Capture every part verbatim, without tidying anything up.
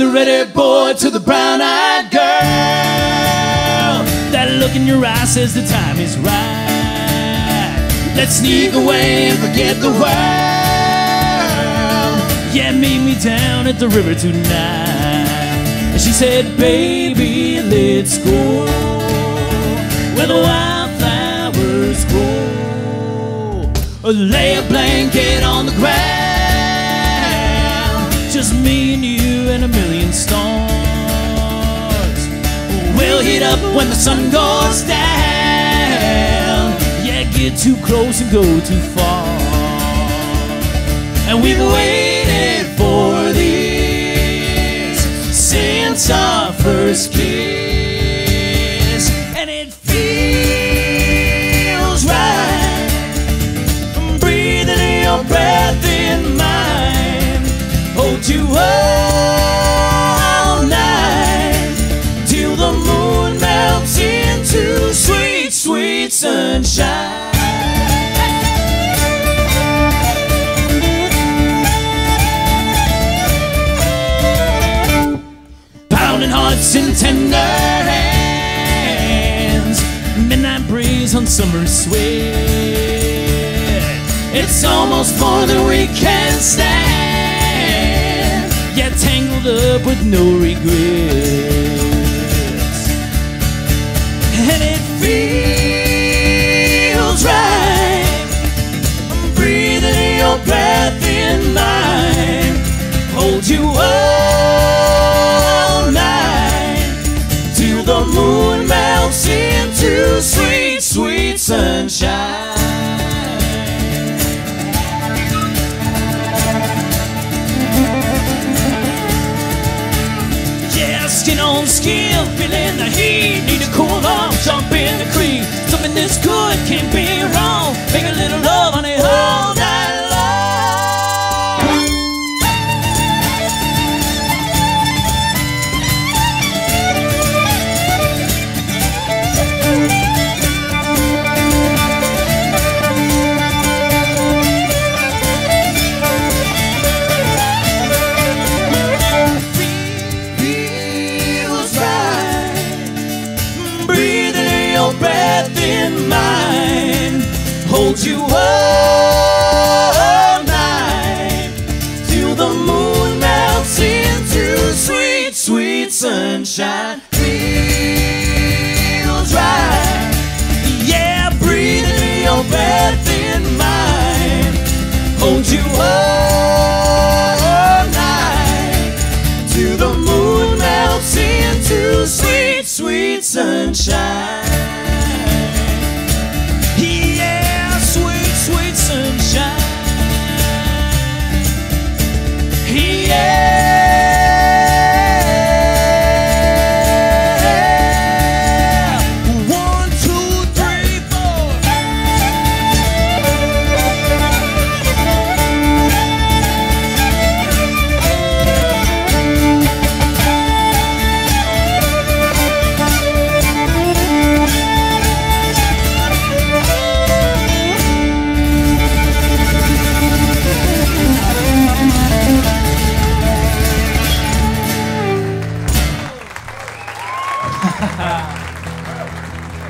the redhead boy, to the brown-eyed girl. That look in your eye says the time is right. Let's sneak away and forget the world. Yeah, meet me down at the river tonight. And she said, baby, let's go where the wildflowers grow. Lay a blanket on the grass, just me and you and a million stars. We'll heat up when the sun goes down. Yeah, get too close and go too far. And we've waited for this since our first kiss. And it feels right. I'm breathing your breath in mine. Hold you all night till the moon melts into sweet, sweet sunshine. Pounding hearts in tender hands, midnight breeze on summer sweat. It's almost more than we can stand. Yeah, tangled up with no regrets. And it feels right. I'm breathing your breath in mine. Hold you all night till the moon melts into sweet, sweet sunshine. Skin on skin, feeling the heat. Need to cool off, jump in the creek. Something this good can't be wrong. Make a little love, honey, all night in mine. Hold you all night till the moon melts into sweet, sweet sunshine. Feels right. Yeah, breathing your breath in mine. Hold you all night till the moon melts into sweet, sweet sunshine.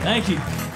Thank you.